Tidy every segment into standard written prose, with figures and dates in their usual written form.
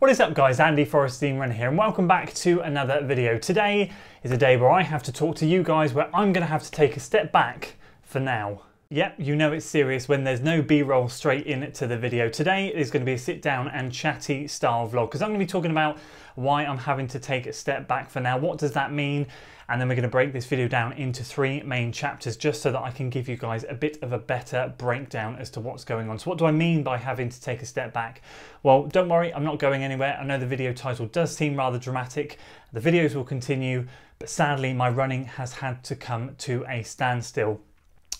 What is up guys, Andy FOD Runner here and welcome back to another video. Today is a day where I have to talk to you guys, where I'm going to have to take a step back for now. Yep, you know it's serious when there's no b-roll straight into the video. Today is going to be a sit down and chatty style vlog because I'm going to be talking about why I'm having to take a step back for now. What does that mean? And then we're going to break this video down into three main chapters just so that I can give you guys a bit of a better breakdown as to what's going on. So what do I mean by having to take a step back? Well, don't worry, I'm not going anywhere. I know the video title does seem rather dramatic. The videos will continue, but sadly my running has had to come to a standstill.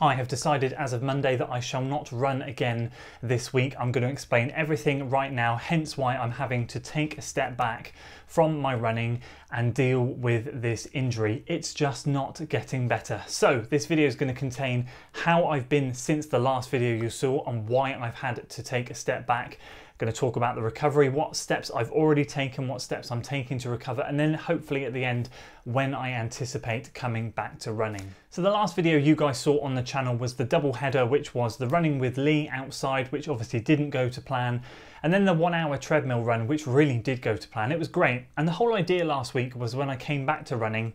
I have decided as of Monday that I shall not run again this week. I'm going to explain everything right now, hence why I'm having to take a step back from my running and deal with this injury. It's just not getting better. So this video is going to contain how I've been since the last video you saw and why I've had to take a step back. Going to talk about the recovery, what steps I've already taken, what steps I'm taking to recover, and then hopefully at the end when I anticipate coming back to running. So the last video you guys saw on the channel was the double header, which was the running with Lee outside, which obviously didn't go to plan, and then the 1 hour treadmill run, which really did go to plan. It was great. And the whole idea last week was when I came back to running,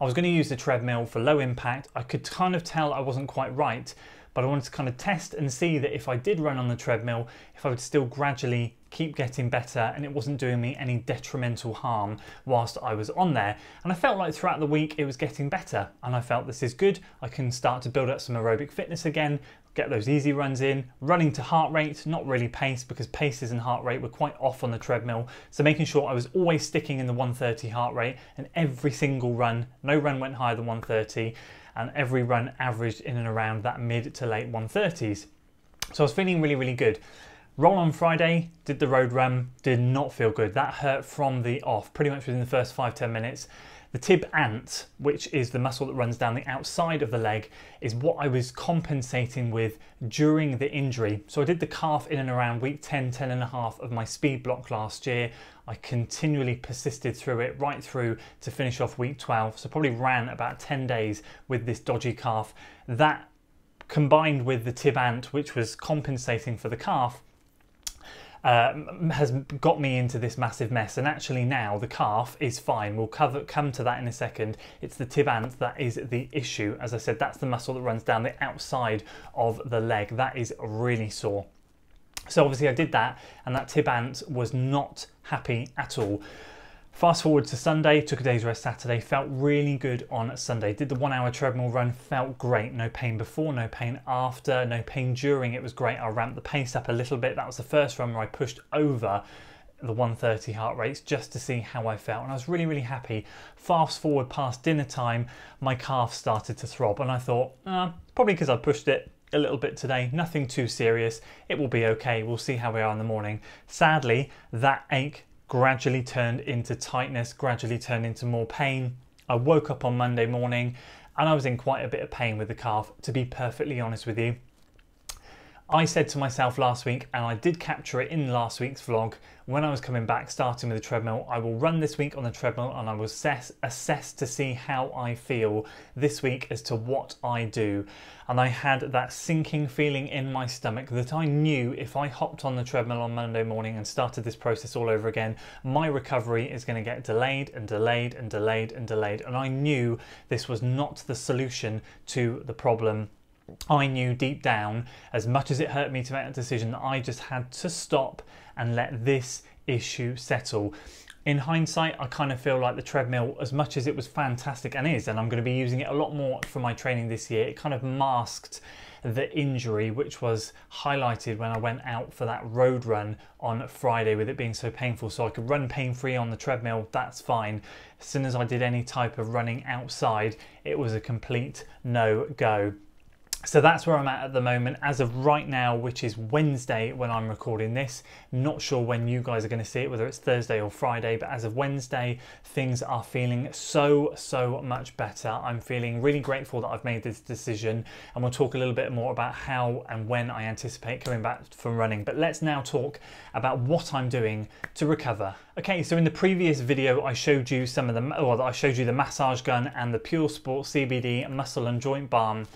I was going to use the treadmill for low impact. I could kind of tell I wasn't quite right, but I wanted to kind of test and see that if I did run on the treadmill, if I would still gradually keep getting better and it wasn't doing me any detrimental harm whilst I was on there. And I felt like throughout the week it was getting better and I felt this is good. I can start to build up some aerobic fitness again, get those easy runs in, running to heart rate, not really pace because paces and heart rate were quite off on the treadmill. So making sure I was always sticking in the 130 heart rate and every single run, no run went higher than 130 and every run averaged in and around that mid to late 130s. So I was feeling really, really good. Roll on Friday, did the road run, did not feel good. That hurt from the off, pretty much within the first 5-10 minutes. The tib ant, which is the muscle that runs down the outside of the leg, is what I was compensating with during the injury. So I did the calf in and around week 10, 10 and a half of my speed block last year. I continually persisted through it right through to finish off week 12. So probably ran about 10 days with this dodgy calf. That combined with the tib ant, which was compensating for the calf, has got me into this massive mess. And actually now the calf is fine. We'll come to that in a second. It's the tib ant that is the issue. As I said, that's the muscle that runs down the outside of the leg. That is really sore. So obviously I did that and that tib ant was not happy at all. Fast forward to Sunday, took a day's rest Saturday, felt really good on Sunday. Did the 1 hour treadmill run, felt great. No pain before, no pain after, no pain during. It was great. I ramped the pace up a little bit. That was the first run where I pushed over the 130 heart rates just to see how I felt. And I was really, really happy. Fast forward past dinner time, my calf started to throb. And I thought, probably because I pushed it a little bit today, nothing too serious. It will be okay. We'll see how we are in the morning. Sadly, that ache gradually turned into tightness, gradually turned into more pain. I woke up on Monday morning and I was in quite a bit of pain with the calf, to be perfectly honest with you. I said to myself last week, and I did capture it in last week's vlog, when I was coming back, starting with the treadmill, I will run this week on the treadmill and I will assess to see how I feel this week as to what I do. And I had that sinking feeling in my stomach that I knew if I hopped on the treadmill on Monday morning and started this process all over again, my recovery is going to get delayed and delayed and delayed and delayed. And I knew this was not the solution to the problem. I knew deep down, as much as it hurt me to make that decision, that I just had to stop and let this issue settle. In hindsight, I kind of feel like the treadmill, as much as it was fantastic and is, and I'm going to be using it a lot more for my training this year, it kind of masked the injury, which was highlighted when I went out for that road run on Friday with it being so painful. So I could run pain-free on the treadmill, that's fine. As soon as I did any type of running outside, it was a complete no-go. So that's where I'm at the moment as of right now, which is Wednesday when I'm recording this. Not sure when you guys are going to see it, whether it's Thursday or Friday, but as of Wednesday, things are feeling so, so much better. I'm feeling really grateful that I've made this decision and we'll talk a little bit more about how and when I anticipate coming back from running. But let's now talk about what I'm doing to recover. Okay, so in the previous video, I showed you I showed you the massage gun and the Pure Sport CBD muscle and joint balm.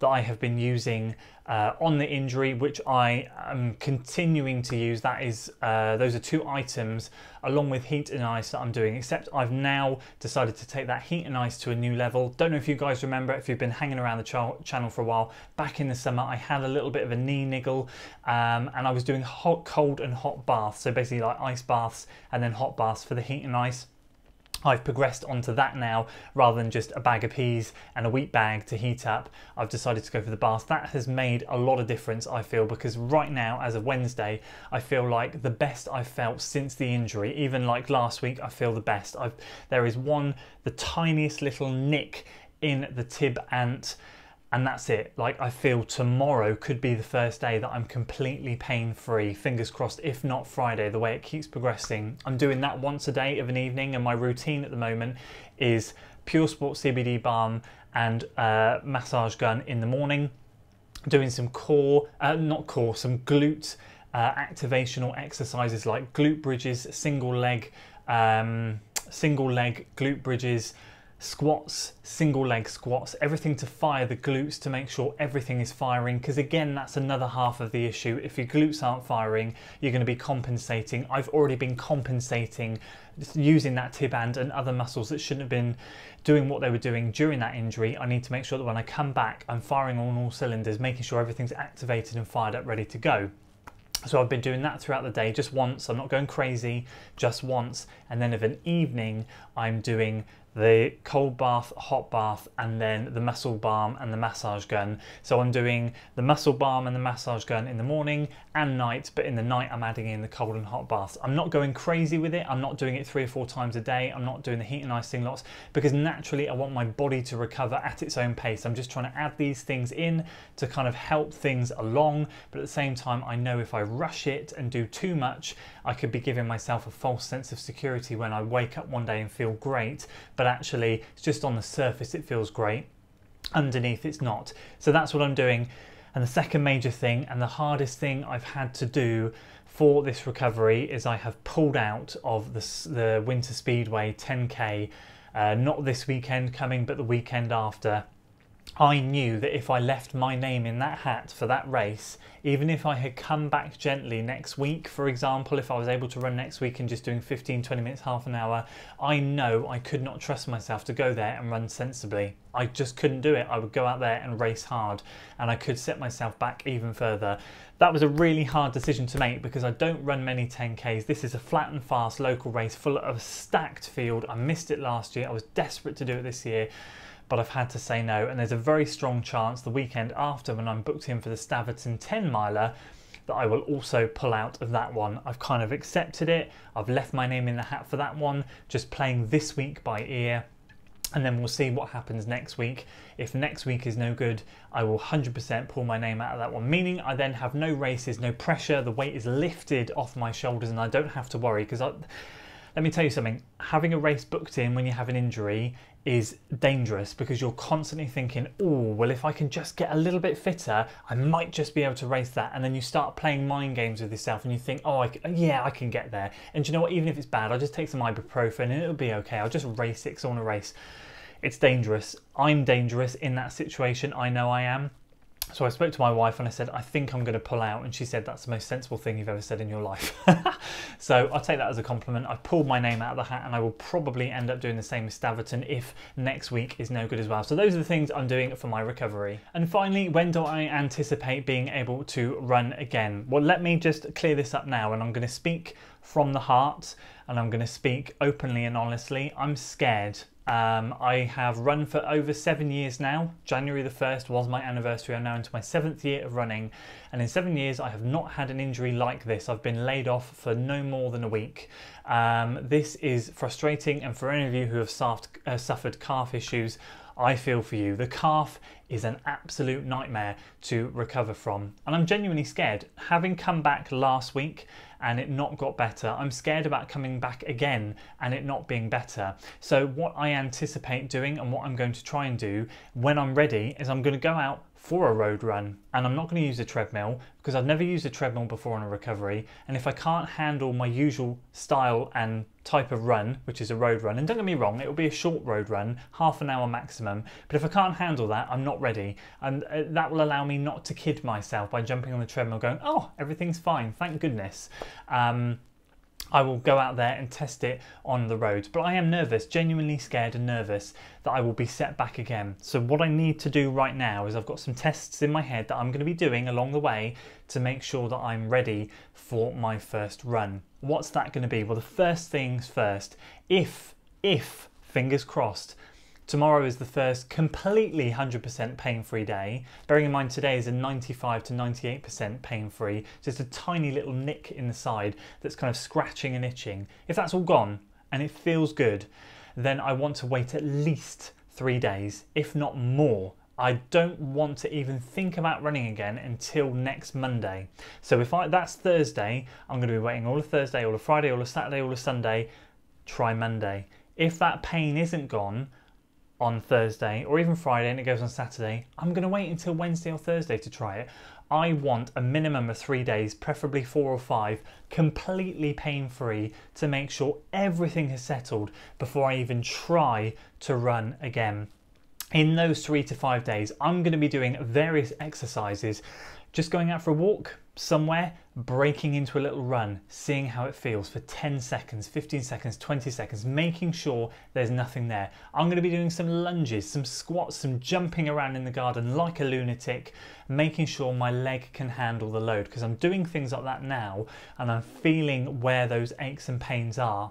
that I have been using on the injury, which I am continuing to use. That is, those are two items along with heat and ice that I'm doing, except I've now decided to take that heat and ice to a new level. Don't know if you guys remember, if you've been hanging around the channel for a while, back in the summer I had a little bit of a knee niggle, and I was doing hot, cold and hot baths, so basically like ice baths and then hot baths for the heat and ice. I've progressed onto that now, rather than just a bag of peas and a wheat bag to heat up. I've decided to go for the bath. That has made a lot of difference, I feel, because right now, as of Wednesday, I feel like the best I've felt since the injury. Even like last week, I feel the best. There is the tiniest little nick in the tib ant, and that's it. Like, I feel tomorrow could be the first day that I'm completely pain-free, fingers crossed, if not Friday, the way it keeps progressing. I'm doing that once a day of an evening, and my routine at the moment is Pure Sport CBD balm and massage gun in the morning, doing some glute activational exercises like glute bridges, single leg glute bridges, squats, single leg squats, everything to fire the glutes, to make sure everything is firing, because again, that's another half of the issue. If your glutes aren't firing, you're going to be compensating. I've already been compensating using that tib band and other muscles that shouldn't have been doing what they were doing during that injury. I need to make sure that when I come back, I'm firing on all cylinders, making sure everything's activated and fired up, ready to go. So I've been doing that throughout the day, just once. I'm not going crazy, just once. And then of an evening, I'm doing the cold bath, hot bath, and then the muscle balm and the massage gun. So I'm doing the muscle balm and the massage gun in the morning and night, but in the night I'm adding in the cold and hot baths. I'm not going crazy with it. I'm not doing it 3 or 4 times a day. I'm not doing the heat and ice thing lots, because naturally I want my body to recover at its own pace. I'm just trying to add these things in to kind of help things along, but at the same time I know if I rush it and do too much, I could be giving myself a false sense of security when I wake up one day and feel great, but actually it's just on the surface it feels great, underneath it's not. So that's what I'm doing. And the second major thing and the hardest thing I've had to do for this recovery is I have pulled out of the Winter Speedway 10K, not this weekend coming but the weekend after. I knew that if I left my name in that hat for that race, even if I had come back gently next week, for example, if I was able to run next week and just doing 15, 20 minutes, half an hour, I know I could not trust myself to go there and run sensibly. I just couldn't do it. I would go out there and race hard, and I could set myself back even further. That was a really hard decision to make because I don't run many 10Ks. This is a flat and fast local race full of a stacked field. I missed it last year. I was desperate to do it this year, but I've had to say no, and there's a very strong chance the weekend after, when I'm booked in for the Staverton 10 miler, that I will also pull out of that one. I've kind of accepted it. I've left my name in the hat for that one, just playing this week by ear, and then we'll see what happens next week. If next week is no good, I will 100% pull my name out of that one, meaning I then have no races, no pressure, the weight is lifted off my shoulders and I don't have to worry, because let me tell you something, having a race booked in when you have an injury is dangerous, because you're constantly thinking, oh, well, if I can just get a little bit fitter, I might just be able to race that. And then you start playing mind games with yourself and you think, oh, yeah, I can get there. And do you know what? Even if it's bad, I'll just take some ibuprofen and it'll be okay. I'll just race it because I want to race. It's dangerous. I'm dangerous in that situation. I know I am. So I spoke to my wife and I said, I think I'm going to pull out. And she said, that's the most sensible thing you've ever said in your life. So I'll take that as a compliment. I've pulled my name out of the hat, and I will probably end up doing the same as Staverton if next week is no good as well. So those are the things I'm doing for my recovery. And finally, when do I anticipate being able to run again? Well, let me just clear this up now, and I'm going to speak from the heart and I'm going to speak openly and honestly. I'm scared. I have run for over 7 years now. January the 1st was my anniversary. I'm now into my 7th year of running, and in 7 years I have not had an injury like this. I've been laid off for no more than a week. This is frustrating, and for any of you who have suffered calf issues, I feel for you. The calf is an absolute nightmare to recover from, and I'm genuinely scared. Having come back last week and it not got better, I'm scared about coming back again and it not being better. So what I anticipate doing and what I'm going to try and do when I'm ready is I'm going to go out for a road run, and I'm not going to use a treadmill because I've never used a treadmill before on a recovery, and if I can't handle my usual style and type of run, which is a road run, and don't get me wrong, it will be a short road run, half an hour maximum, but if I can't handle that, I'm not ready, and that will allow me not to kid myself by jumping on the treadmill going, oh, everything's fine, thank goodness. I will go out there and test it on the road, but I am nervous, genuinely scared and nervous that I will be set back again. So what I need to do right now is I've got some tests in my head that I'm going to be doing along the way to make sure that I'm ready for my first run. What's that going to be? Well, the first things first, if, fingers crossed, tomorrow is the first completely 100% pain-free day. Bearing in mind today is a 95 to 98% pain-free, just a tiny little nick in the side that's kind of scratching and itching. If that's all gone and it feels good, then I want to wait at least 3 days, if not more. I don't want to even think about running again until next Monday. So if that's Thursday, I'm going to be waiting all of Thursday, all of Friday, all of Saturday, all of Sunday, try Monday. If that pain isn't gone on Thursday or even Friday and it goes on Saturday, I'm going to wait until Wednesday or Thursday to try it. I want a minimum of 3 days, preferably 4 or 5, completely pain-free to make sure everything has settled before I even try to run again. In those 3 to 5 days, I'm going to be doing various exercises, just going out for a walk somewhere, breaking into a little run, seeing how it feels for 10 seconds, 15 seconds, 20 seconds, making sure there's nothing there. I'm going to be doing some lunges, some squats, some jumping around in the garden like a lunatic, making sure my leg can handle the load, because I'm doing things like that now and I'm feeling where those aches and pains are.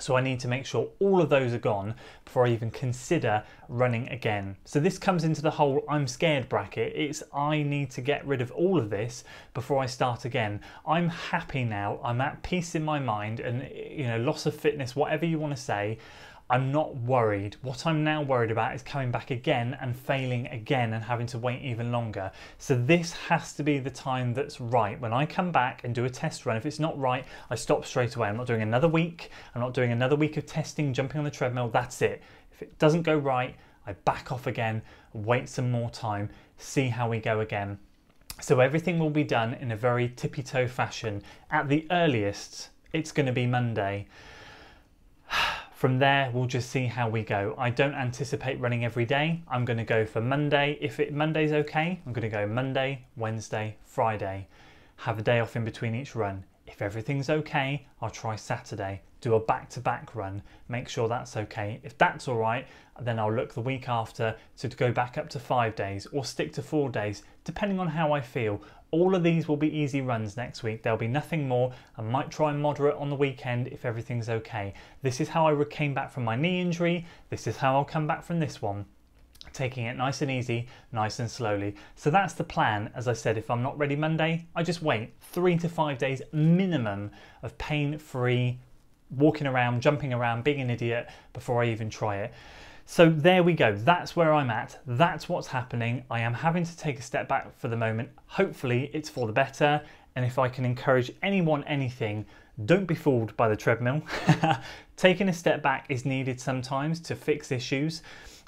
So I need to make sure all of those are gone before I even consider running again. So this comes into the whole I'm scared bracket. It's I need to get rid of all of this before I start again. I'm happy now. I'm at peace in my mind and, you know, loss of fitness, whatever you want to say. I'm not worried. What I'm now worried about is coming back again and failing again and having to wait even longer. So this has to be the time that's right. When I come back and do a test run, if it's not right, I stop straight away. I'm not doing another week. I'm not doing another week of testing, jumping on the treadmill. That's it. If it doesn't go right, I back off again, wait some more time, see how we go again. So everything will be done in a very tippy-toe fashion. At the earliest, it's going to be Monday. From there, we'll just see how we go. I don't anticipate running every day. I'm going to go for Monday. If Monday's okay, I'm going to go Monday, Wednesday, Friday. Have a day off in between each run. If everything's okay, I'll try Saturday. Do a back-to-back run. Make sure that's okay. If that's all right, then I'll look the week after to go back up to 5 days or stick to 4 days, depending on how I feel. All of these will be easy runs next week. There'll be nothing more. I might try and moderate on the weekend if everything's okay. This is how I came back from my knee injury. This is how I'll come back from this one. Taking it nice and easy, nice and slowly. So that's the plan. As I said, if I'm not ready Monday, I just wait 3 to 5 days minimum of pain-free, walking around, jumping around, being an idiot before I even try it. So there we go, that's where I'm at, that's what's happening. I am having to take a step back for the moment. Hopefully it's for the better, and if I can encourage anyone anything, don't be fooled by the treadmill. Taking a step back is needed sometimes to fix issues.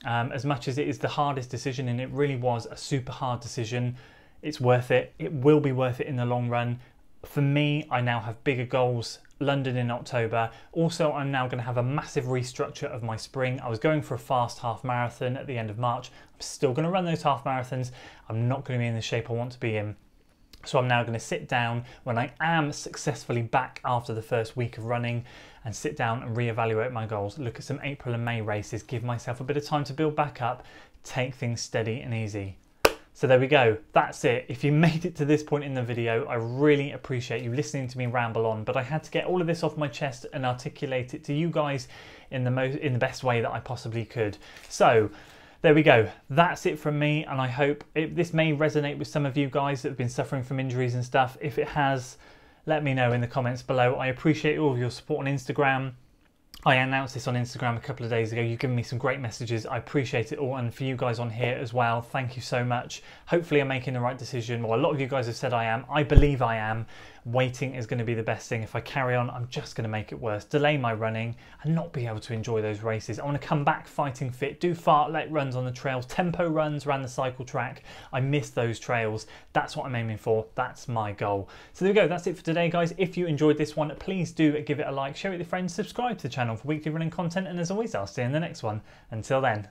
As much as it is the hardest decision, and it really was a super hard decision, it's worth it. It will be worth it in the long run. For me, I now have bigger goals. London in October. Also, I'm now going to have a massive restructure of my spring. I was going for a fast half marathon at the end of March. I'm still going to run those half marathons. I'm not going to be in the shape I want to be in. So I'm now going to sit down when I am successfully back after the first week of running and sit down and reevaluate my goals. Look at some April and May races, give myself a bit of time to build back up, take things steady and easy. So there we go, that's it. If you made it to this point in the video, I really appreciate you listening to me ramble on, but I had to get all of this off my chest and articulate it to you guys in the best way that I possibly could. So there we go, that's it from me, and I hope this may resonate with some of you guys that have been suffering from injuries and stuff. If it has, let me know in the comments below. I appreciate all of your support on Instagram. I announced this on Instagram a couple of days ago. You've given me some great messages. I appreciate it all. And for you guys on here as well, thank you so much. Hopefully I'm making the right decision. Well, a lot of you guys have said I am. I believe I am. waiting is going to be the best thing. If I carry on, I'm just going to make it worse, delay my running and not be able to enjoy those races. I want to come back fighting fit, do fartlek runs on the trails, tempo runs around the cycle track. I miss those trails. That's what I'm aiming for. That's my goal. So there we go. That's it for today, guys. If you enjoyed this one, please do give it a like, share it with your friends, subscribe to the channel for weekly running content, and as always, I'll see you in the next one. Until then.